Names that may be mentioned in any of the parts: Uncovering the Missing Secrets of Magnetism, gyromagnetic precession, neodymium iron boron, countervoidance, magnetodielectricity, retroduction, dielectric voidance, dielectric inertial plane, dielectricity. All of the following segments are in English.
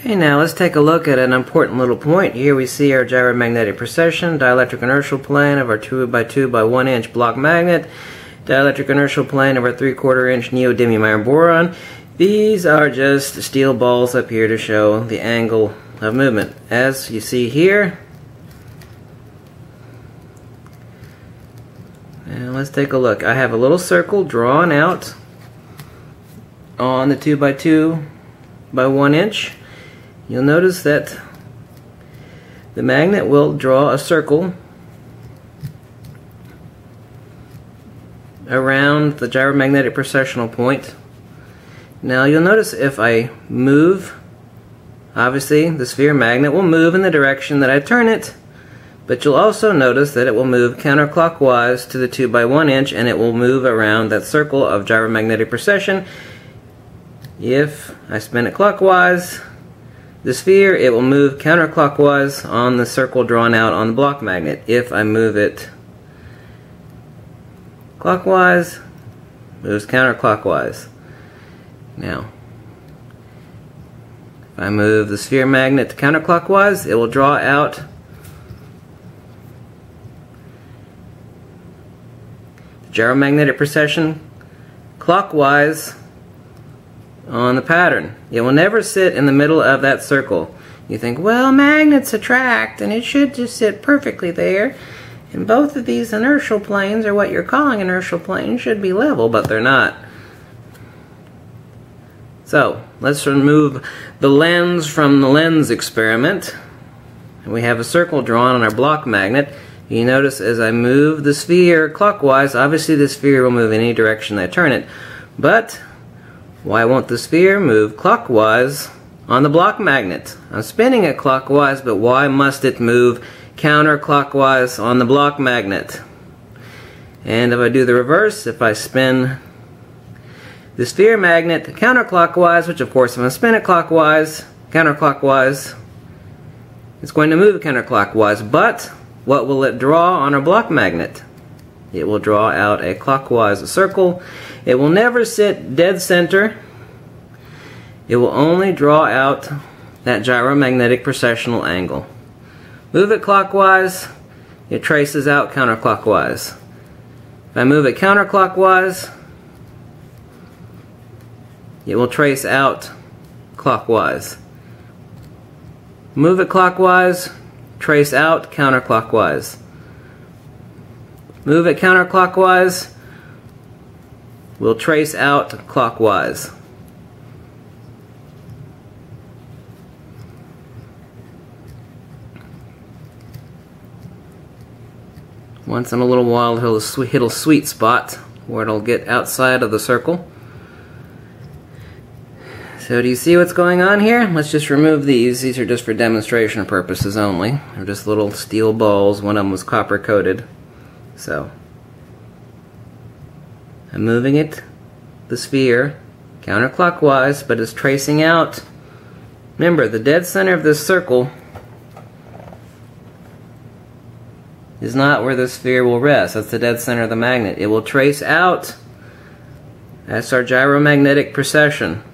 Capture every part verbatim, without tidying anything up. Okay, now let's take a look at an important little point. Here we see our gyromagnetic precession, dielectric inertial plane of our two by two by one inch block magnet, dielectric inertial plane of our three quarter inch neodymium iron boron. These are just steel balls up here to show the angle of movement. As you see here, and let's take a look. I have a little circle drawn out on the two by two by one inch. You'll notice that the magnet will draw a circle around the gyromagnetic precessional point. Now you'll notice if I move, obviously the sphere magnet will move in the direction that I turn it, but you'll also notice that it will move counterclockwise to the two by one inch, and it will move around that circle of gyromagnetic precession. If I spin it clockwise, the sphere, it will move counterclockwise on the circle drawn out on the block magnet. If I move it clockwise, it moves counterclockwise. Now, if I move the sphere magnet counterclockwise, it will draw out the gyromagnetic precession clockwise on the pattern. It will never sit in the middle of that circle. You think, well, magnets attract and it should just sit perfectly there, and both of these inertial planes, or what you're calling inertial planes, should be level, but they're not. So let's remove the lens from the lens experiment, and we have a circle drawn on our block magnet. You notice as I move the sphere clockwise, obviously the sphere will move in any direction I turn it, but why won't the sphere move clockwise on the block magnet? I'm spinning it clockwise, but why must it move counterclockwise on the block magnet? And if I do the reverse, if I spin the sphere magnet counterclockwise, which of course I'm going to spin it clockwise, counterclockwise, it's going to move counterclockwise, but what will it draw on our block magnet? It will draw out a clockwise circle. It will never sit dead center. It will only draw out that gyromagnetic precessional angle. Move it clockwise, it traces out counterclockwise. If I move it counterclockwise, it will trace out clockwise. Move it clockwise, trace out counterclockwise. Move it counterclockwise, we'll trace out clockwise. Once in a little while, it'll hit a sweet spot where it'll get outside of the circle. So do you see what's going on here? Let's just remove these. These are just for demonstration purposes only. They're just little steel balls. One of them was copper coated. So, I'm moving it, the sphere, counterclockwise, but it's tracing out. Remember, the dead center of this circle is not where the sphere will rest. That's the dead center of the magnet. It will trace out. That's our gyromagnetic precession.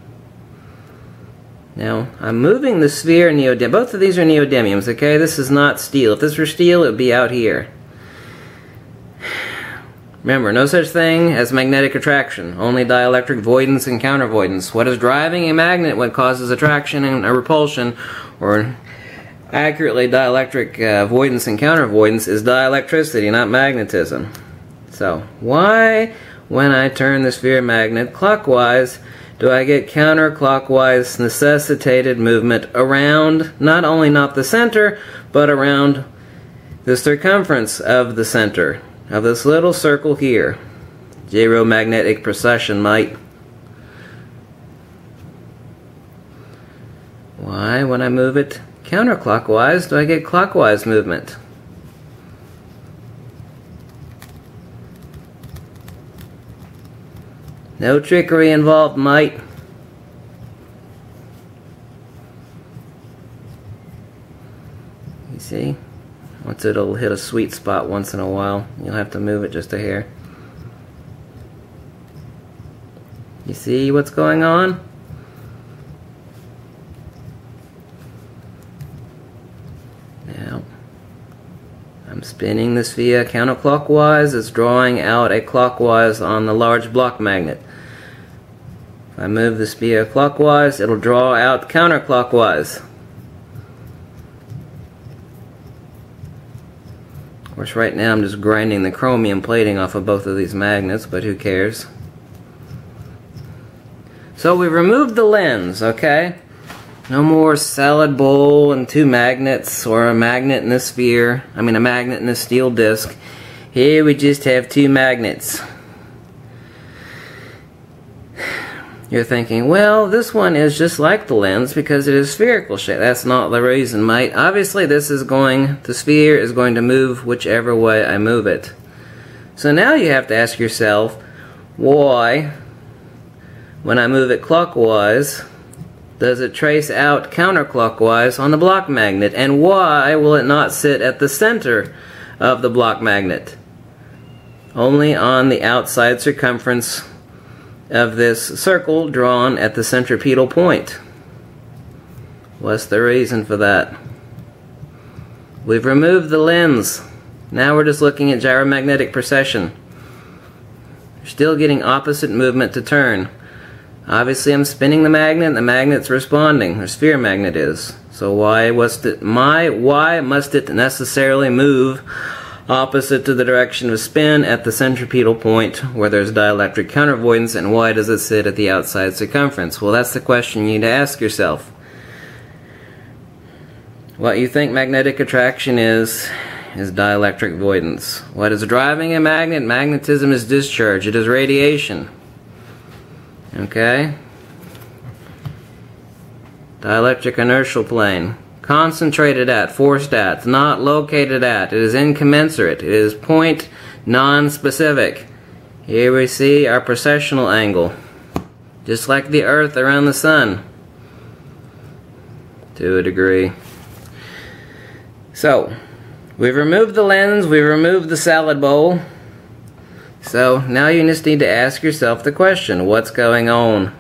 Now, I'm moving the sphere and neodymium. Both of these are neodymiums, okay? This is not steel. If this were steel, it would be out here. Remember, no such thing as magnetic attraction, only dielectric voidance and countervoidance. What is driving a magnet, what causes attraction and repulsion, or accurately dielectric uh, voidance and countervoidance, is dielectricity, not magnetism. So, why, when I turn the sphere magnet clockwise, do I get counterclockwise necessitated movement around, not only not the center, but around the circumference of the center? Of this little circle here. Gyromagnetic precession, mate. Why, when I move it counterclockwise, do I get clockwise movement? No trickery involved, mate. You see? Once it'll hit a sweet spot once in a while, you'll have to move it just a hair. You see what's going on? Spinning this via counterclockwise is drawing out a clockwise on the large block magnet. If I move this via clockwise, it'll draw out counterclockwise. Of course, right now I'm just grinding the chromium plating off of both of these magnets, but who cares? So we removed the lens, okay? No more salad bowl and two magnets, or a magnet and a sphere. I mean, a magnet and a steel disc. Here we just have two magnets. You're thinking, well, this one is just like the lens because it is spherical shape. That's not the reason, mate. Obviously, this is going, the sphere is going to move whichever way I move it. So now you have to ask yourself, why, when I move it clockwise, does it trace out counterclockwise on the block magnet? And why will it not sit at the center of the block magnet? Only on the outside circumference of this circle drawn at the centripetal point. What's the reason for that? We've removed the lens. Now we're just looking at gyromagnetic precession. You're still getting opposite movement to turn. Obviously, I'm spinning the magnet, and the magnet's responding, or sphere magnet is. So why must it, my, why must it necessarily move opposite to the direction of spin at the centripetal point where there's dielectric countervoidance, and why does it sit at the outside circumference? Well, that's the question you need to ask yourself. What you think magnetic attraction is, is dielectric voidance. What is driving a magnet? Magnetism is discharge. It is radiation. Okay? Dielectric inertial plane. Concentrated at, forced at, not located at. It is incommensurate. It is point non-specific. Here we see our precessional angle. Just like the Earth around the Sun. To a degree. So, we've removed the lens, we've removed the salad bowl. So now you just need to ask yourself the question, what's going on?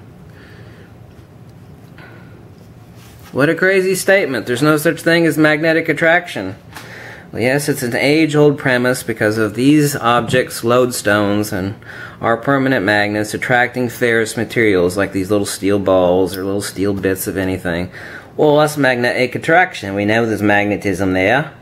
What a crazy statement. There's no such thing as magnetic attraction. Well, yes, it's an age-old premise because of these objects, lodestones, and our permanent magnets attracting ferrous materials like these little steel balls or little steel bits of anything. Well, that's magnetic attraction. We know there's magnetism there.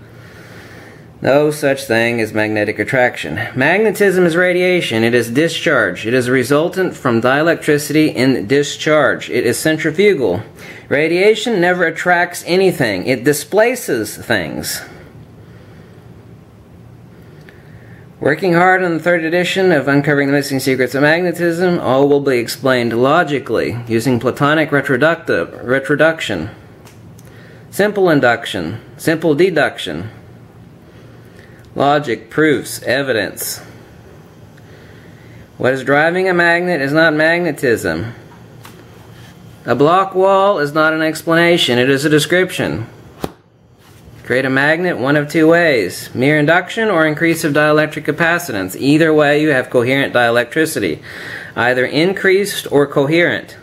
No such thing as magnetic attraction. Magnetism is radiation. It is discharge. It is resultant from dielectricity in discharge. It is centrifugal. Radiation never attracts anything. It displaces things. Working hard on the third edition of Uncovering the Missing Secrets of Magnetism, all will be explained logically using Platonic retroductive retroduction, simple induction, simple deduction, logic, proofs, evidence. What is driving a magnet is not magnetism. A block wall is not an explanation, it is a description. Create a magnet one of two ways, mere induction or increase of dielectric capacitance. Either way you have coherent dielectricity, either increased or coherent.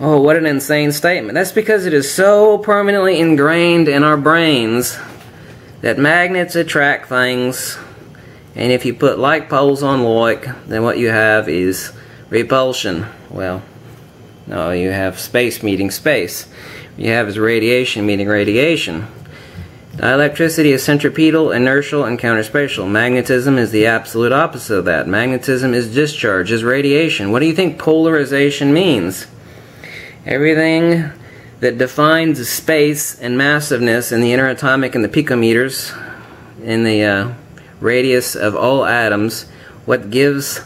Oh, what an insane statement. That's because it is so permanently ingrained in our brains that magnets attract things, and if you put like poles on like, then what you have is repulsion. Well, no, you have space meeting space. What you have is radiation meeting radiation. Dielectricity is centripetal, inertial, and counterspatial. Magnetism is the absolute opposite of that. Magnetism is discharge, is radiation. What do you think polarization means? Everything that defines space and massiveness in the interatomic and the picometers, in the uh, radius of all atoms. What gives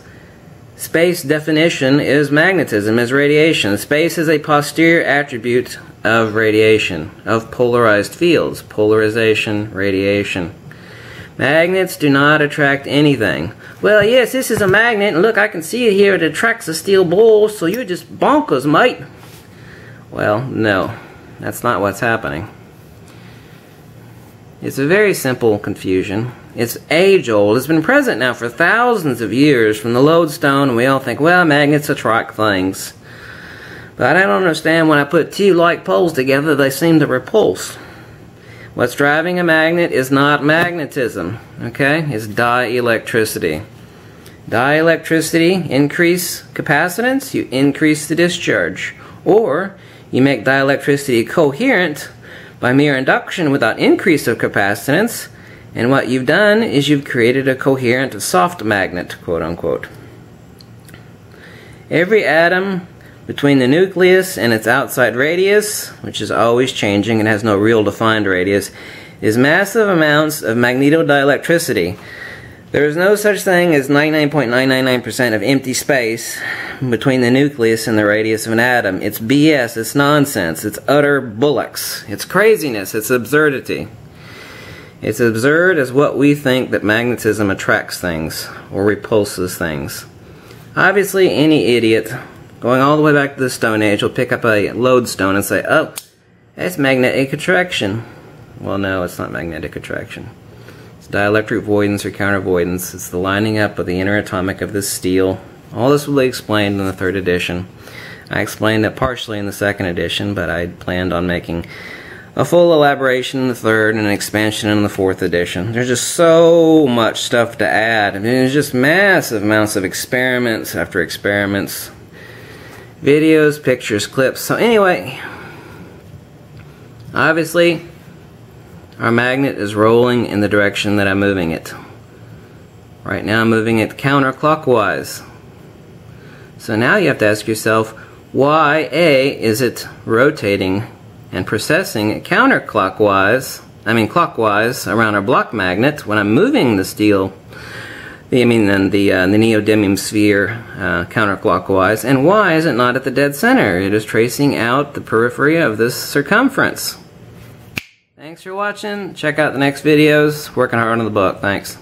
space definition is magnetism, is radiation. Space is a posterior attribute of radiation, of polarized fields, polarization, radiation. Magnets do not attract anything. Well, yes, this is a magnet, and look, I can see it here, it attracts a steel ball, so you're just bonkers, mate. Well, no, that's not what's happening. It's a very simple confusion. It's age-old. It's been present now for thousands of years from the lodestone, and we all think, well, magnets attract things. But I don't understand, when I put two like poles together, they seem to repulse. What's driving a magnet is not magnetism, okay? It's dielectricity. Dielectricity, increase capacitance, you increase the discharge. Or you make dielectricity coherent by mere induction without increase of capacitance, and what you've done is you've created a coherent soft magnet, quote unquote. Every atom between the nucleus and its outside radius, which is always changing and has no real defined radius, is massive amounts of magnetodielectricity. There is no such thing as ninety-nine point nine nine nine percent of empty space between the nucleus and the radius of an atom. It's B S, it's nonsense, it's utter bullocks, it's craziness, it's absurdity. It's absurd as what we think that magnetism attracts things or repulses things. Obviously, any idiot going all the way back to the Stone Age will pick up a lodestone and say, oh, that's magnetic attraction. Well, no, it's not magnetic attraction. It's dielectric voidance or countervoidance. It's the lining up of the inner atomic of this steel. All this will be explained in the third edition. I explained it partially in the second edition, but I planned on making a full elaboration in the third and an expansion in the fourth edition. There's just so much stuff to add. I mean, there's just massive amounts of experiments after experiments. Videos, pictures, clips. So anyway, obviously our magnet is rolling in the direction that I'm moving it. Right now I'm moving it counterclockwise. So now you have to ask yourself, why A, is it rotating and processing counterclockwise, I mean clockwise, around our block magnet when I'm moving the steel, I mean then the, uh, the neodymium sphere uh, counterclockwise, and why is it not at the dead center? It is tracing out the periphery of this circumference. Thanks for watching. Check out the next videos. Working hard on the book. Thanks.